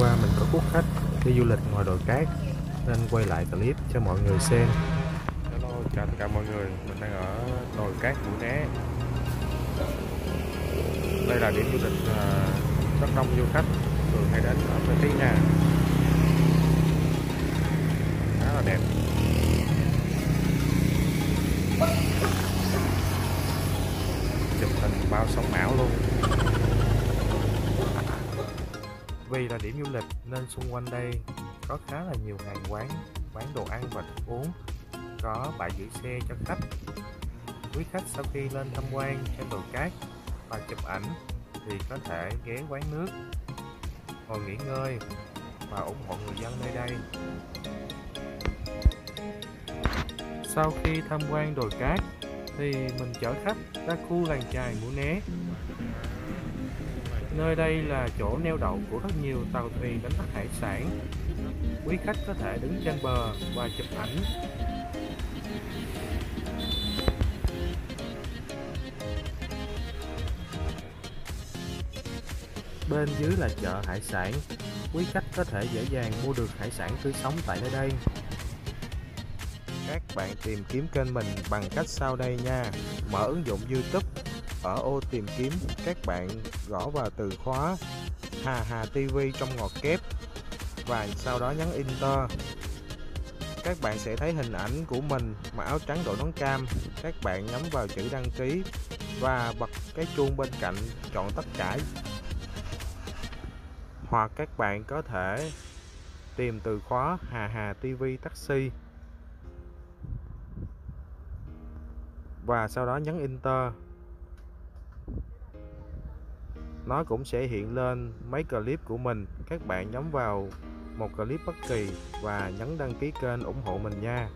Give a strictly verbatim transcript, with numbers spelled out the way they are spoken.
qua mình có quốc khách đi du lịch ngoài đồi cát nên quay lại clip cho mọi người xem. Hello, chào tất cả mọi người, mình đang ở đồi cát Mũi Né. Đây là điểm du lịch rất đông du khách thường hay đến ở Mũi Né nha, khá là đẹp. Chụp hình bao sóng ảo luôn. Vì là điểm du lịch nên xung quanh đây có khá là nhiều hàng quán bán đồ ăn và đồ uống, có bãi giữ xe cho khách. Quý khách sau khi lên tham quan trên đồi cát và chụp ảnh thì có thể ghé quán nước, ngồi nghỉ ngơi và ủng hộ người dân nơi đây. Sau khi tham quan đồi cát thì mình chở khách ra khu làng chài Mũi Né. Nơi đây là chỗ neo đậu của rất nhiều tàu thuyền đánh bắt hải sản. Quý khách có thể đứng trên bờ và chụp ảnh. Bên dưới là chợ hải sản. Quý khách có thể dễ dàng mua được hải sản tươi sống tại nơi đây. Các bạn tìm kiếm kênh mình bằng cách sau đây nha. Mở ứng dụng YouTube, ở ô tìm kiếm các bạn gõ vào từ khóa Hà Hà ti vi trong ngoặc kép và sau đó nhấn Enter. Các bạn sẽ thấy hình ảnh của mình mặc áo trắng đội nón cam. Các bạn nhấn vào chữ đăng ký và bật cái chuông bên cạnh, chọn tất cả. Hoặc các bạn có thể tìm từ khóa Hà Hà ti vi taxi và sau đó nhấn Enter. Nó cũng sẽ hiện lên mấy clip của mình. Các bạn nhấn vào một clip bất kỳ và nhấn đăng ký kênh ủng hộ mình nha.